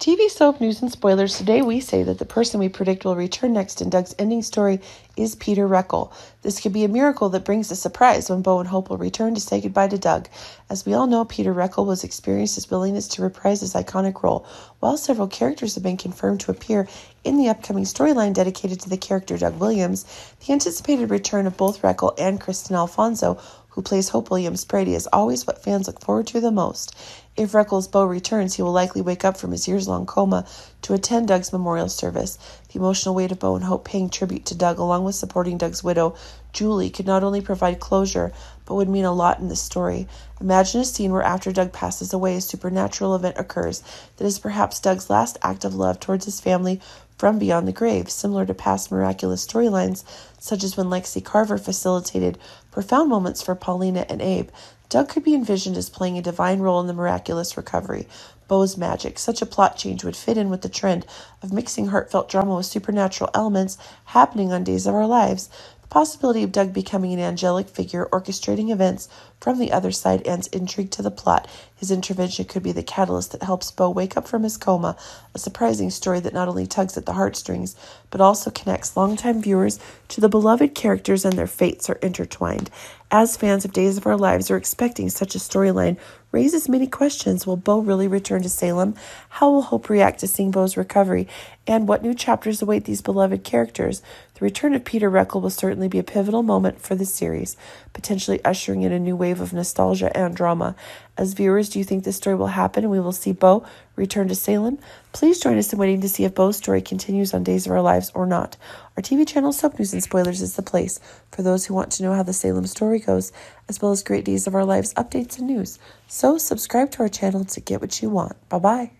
TV Soap News and Spoilers. Today we say that the person we predict will return next in Doug's ending story is Peter Reckell. This could be a miracle that brings a surprise when Bo and Hope will return to say goodbye to Doug. As we all know, Peter Reckell was experienced his willingness to reprise his iconic role. While several characters have been confirmed to appear in the upcoming storyline dedicated to the character Doug Williams, the anticipated return of both Reckell and Kristen Alfonso, who plays Hope Williams-Brady, is always what fans look forward to the most. If Reckell's Bo returns, he will likely wake up from his years-long coma to attend Doug's memorial service. The emotional weight of Bo and Hope paying tribute to Doug, along with supporting Doug's widow, Julie, could not only provide closure, but would mean a lot in this story. Imagine a scene where after Doug passes away, a supernatural event occurs that is perhaps Doug's last act of love towards his family from beyond the grave, similar to past miraculous storylines, such as when Lexi Carver facilitated profound moments for Paulina and Abe. Doug could be envisioned as playing a divine role in the miraculous recovery. Bo's magic. Such a plot change would fit in with the trend of mixing heartfelt drama with supernatural elements happening on Days of Our Lives. The possibility of Doug becoming an angelic figure, orchestrating events from the other side, adds intrigue to the plot. His intervention could be the catalyst that helps Bo wake up from his coma, a surprising story that not only tugs at the heartstrings, but also connects longtime viewers to the beloved characters, and their fates are intertwined. As fans of Days of Our Lives are expecting, such a storyline raises many questions. Will Bo really return to Salem? How will Hope react to seeing Bo's recovery? And what new chapters await these beloved characters? The return of Peter Reckell will certainly be a pivotal moment for the series, potentially ushering in a new wave of nostalgia and drama. As viewers, do you think this story will happen and we will see Bo return to Salem? Please join us in waiting to see if Bo's story continues on Days of Our Lives or not. Our TV channel, Soap News and Spoilers, is the place for those who want to know how the Salem story goes, as well as great Days of Our Lives updates and news. So subscribe to our channel to get what you want. Bye-bye.